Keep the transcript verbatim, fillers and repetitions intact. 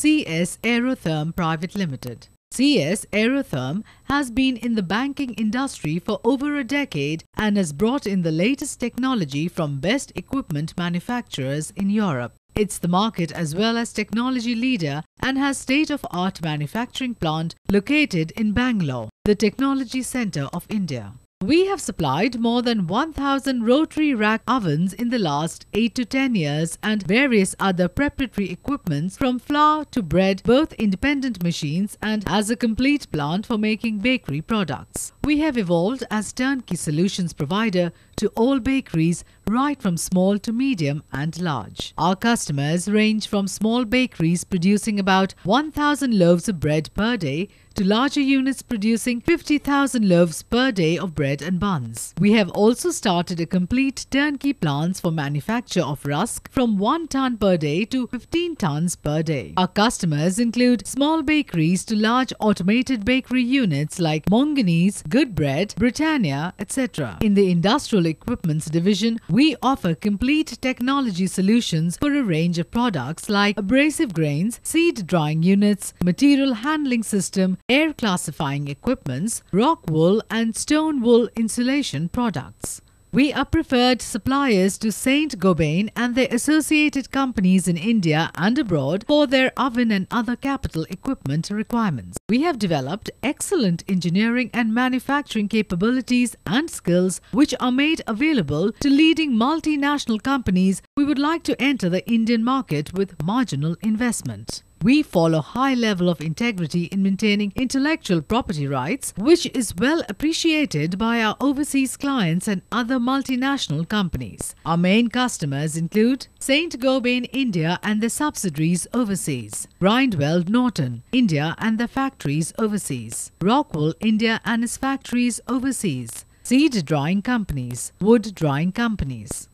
C S Aerotherm Private Limited. C S Aerotherm has been in the banking industry for over a decade and has brought in the latest technology from best equipment manufacturers in Europe. It's the market as well as technology leader and has state-of-art manufacturing plant located in Bangalore, the technology centre of India. We have supplied more than one thousand rotary rack ovens in the last eight to ten years and various other preparatory equipments from flour to bread, both independent machines and as a complete plant for making bakery products. We have evolved as turnkey solutions provider to all bakeries right from small to medium and large. Our customers range from small bakeries producing about one thousand loaves of bread per day to larger units producing fifty thousand loaves per day of bread and buns. We have also started a complete turnkey plants for manufacture of rusk from one ton per day to fifteen tons per day. Our customers include small bakeries to large automated bakery units like Monginese, Good Bread, Britannia, et cetera. In the Industrial Equipments division, we offer complete technology solutions for a range of products like abrasive grains, seed drying units, material handling system, air classifying equipments, rock wool and stone wool insulation products. We are preferred suppliers to Saint Gobain and their associated companies in India and abroad for their oven and other capital equipment requirements. We have developed excellent engineering and manufacturing capabilities and skills which are made available to leading multinational companies who would like to enter the Indian market with marginal investment. We follow high level of integrity in maintaining intellectual property rights, which is well appreciated by our overseas clients and other multinational companies. Our main customers include Saint Gobain India and their subsidiaries overseas, Grindwell Norton India and their factories overseas, Rockwell India and its factories overseas, seed drying companies, wood drying companies.